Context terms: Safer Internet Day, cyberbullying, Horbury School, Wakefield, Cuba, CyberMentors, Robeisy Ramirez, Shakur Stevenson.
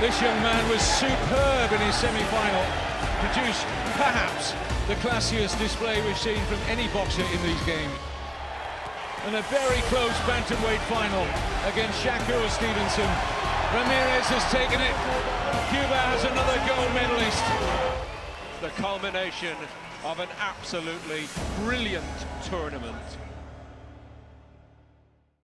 This young man was superb in his semi-final, produced perhaps the classiest display we've seen from any boxer in these games. And a very close bantamweight final against Shakur Stevenson. Ramirez has taken it. Cuba has another gold medalist. The culmination of an absolutely brilliant tournament.